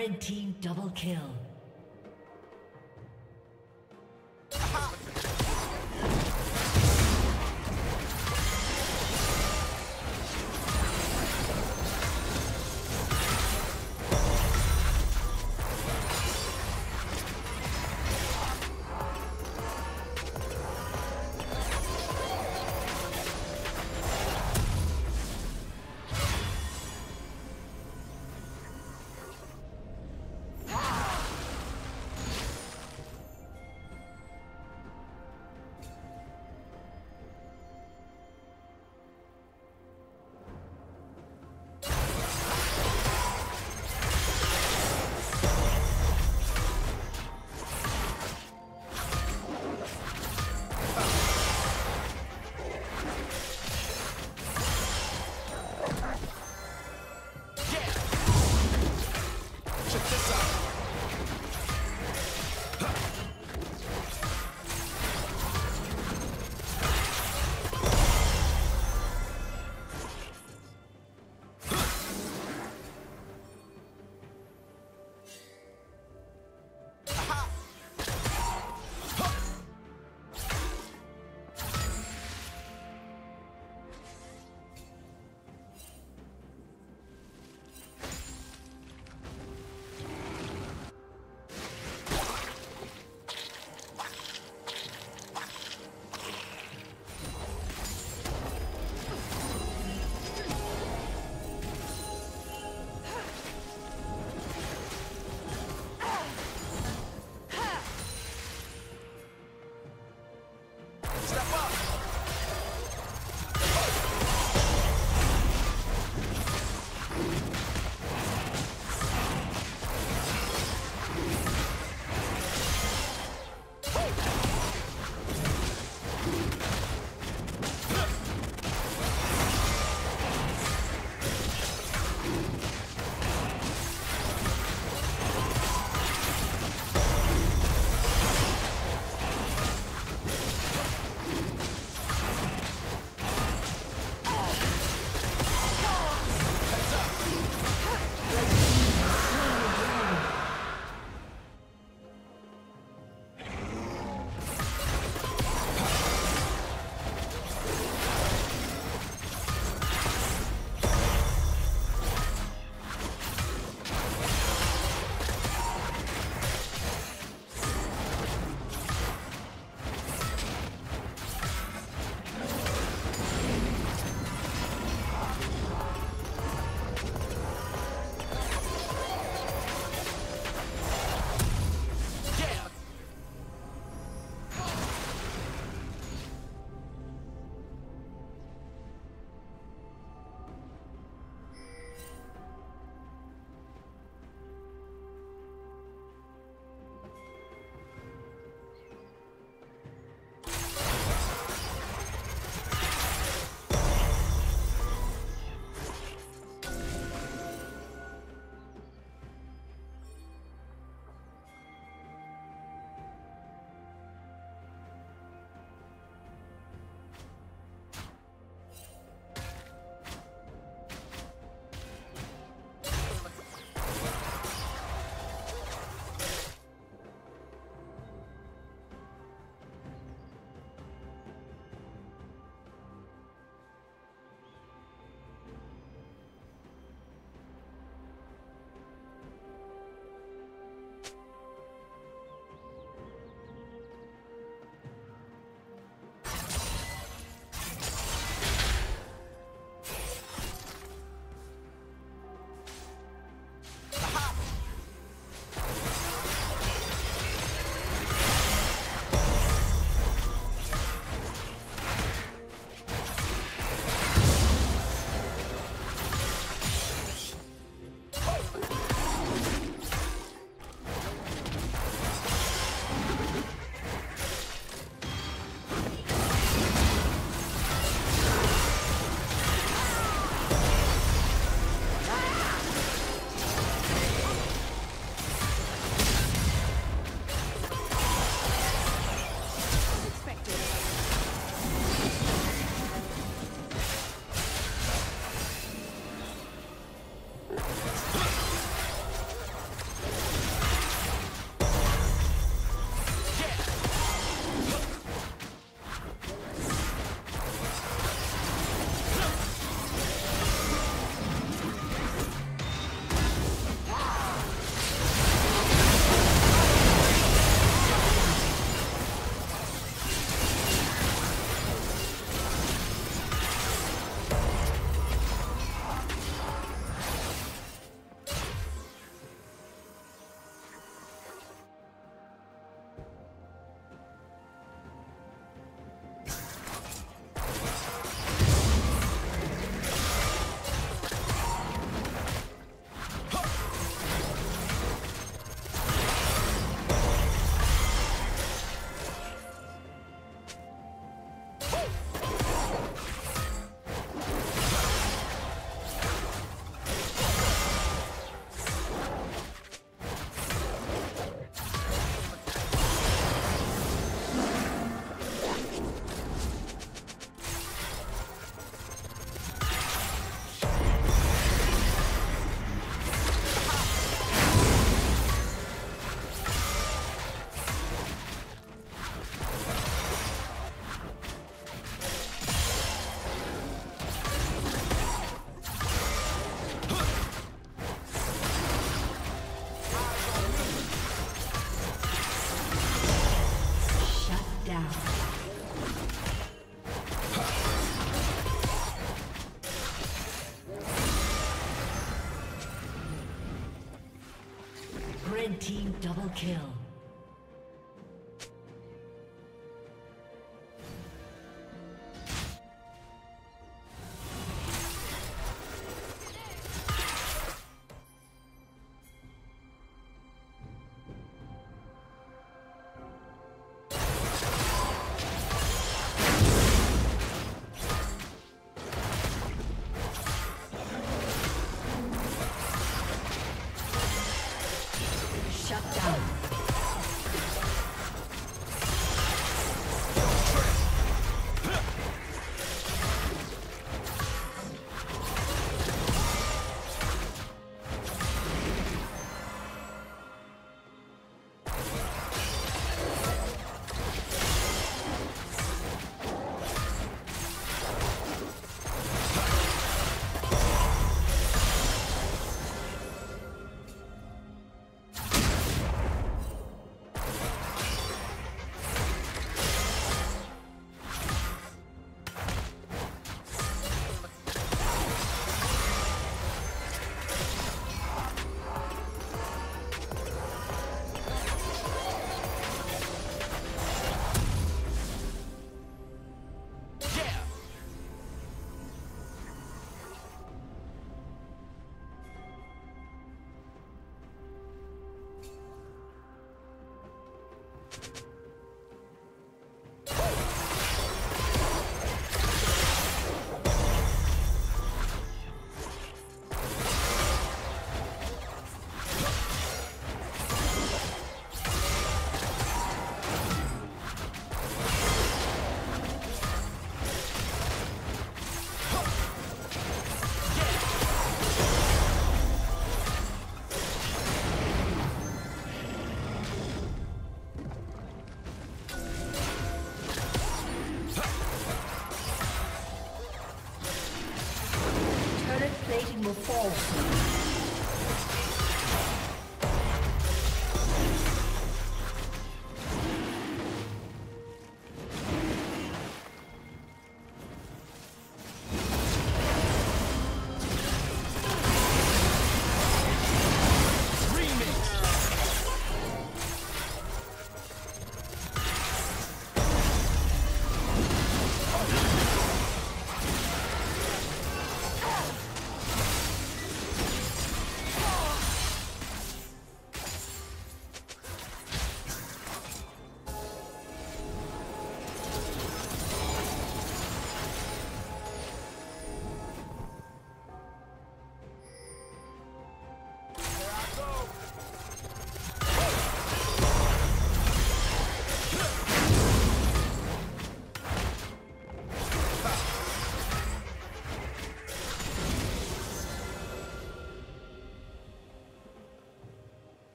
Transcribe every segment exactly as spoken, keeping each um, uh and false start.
Red team double kill. Red team double kill.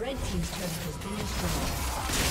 Red team's turret has been destroyed.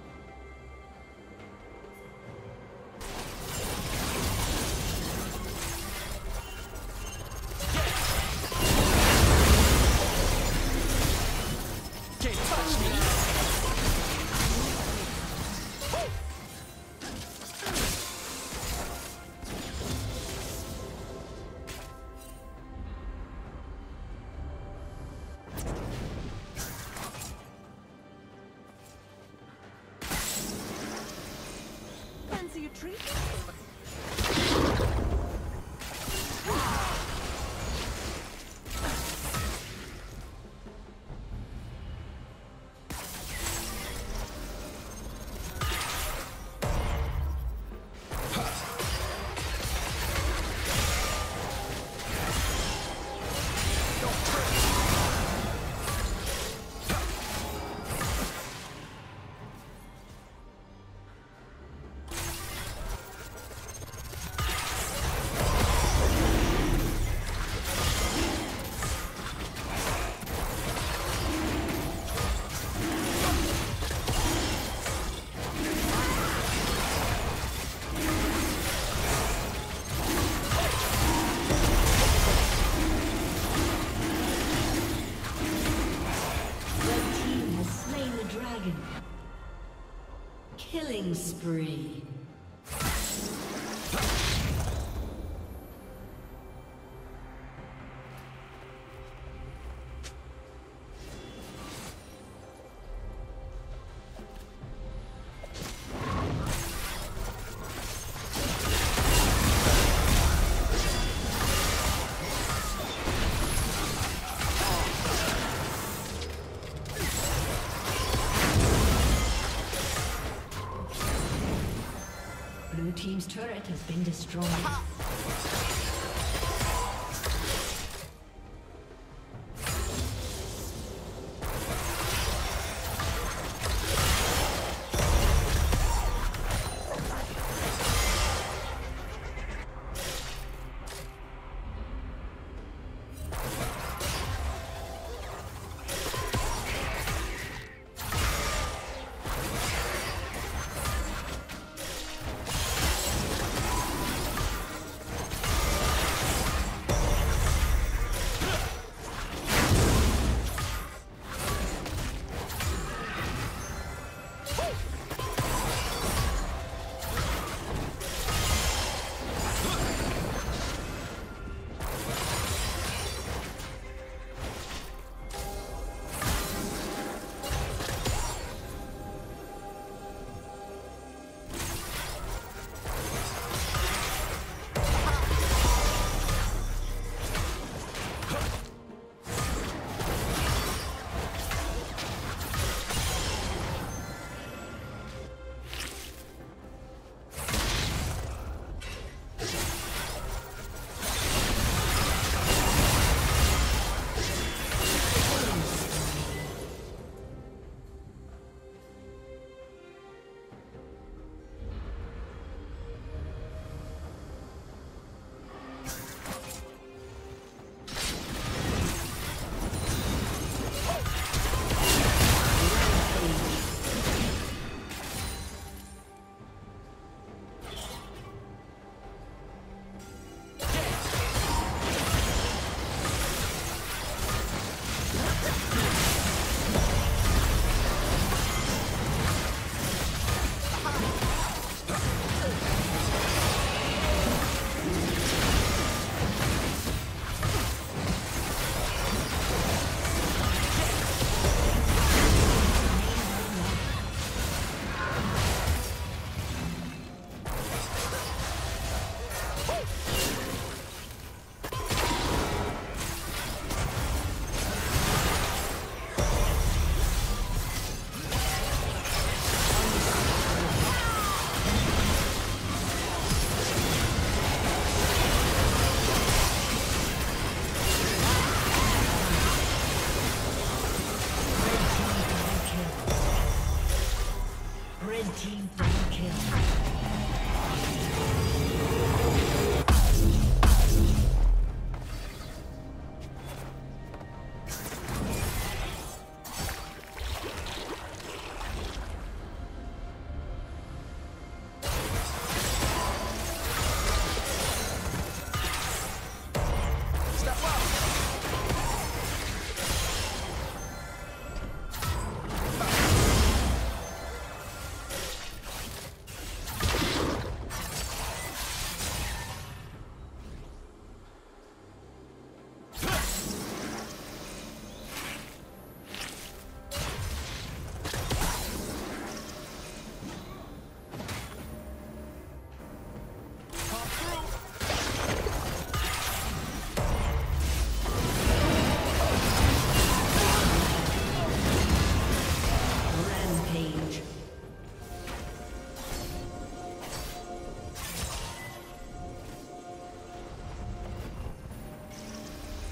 Killing spree. Team's turret has been destroyed. Aha!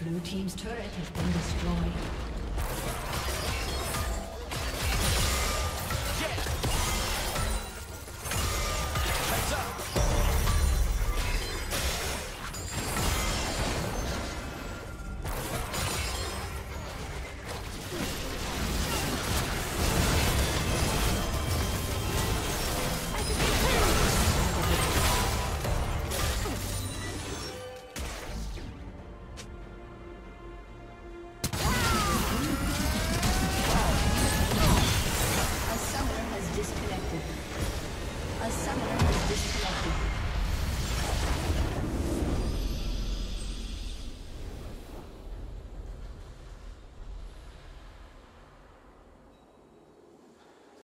Blue team's turret has been destroyed. Disconnected. A summoner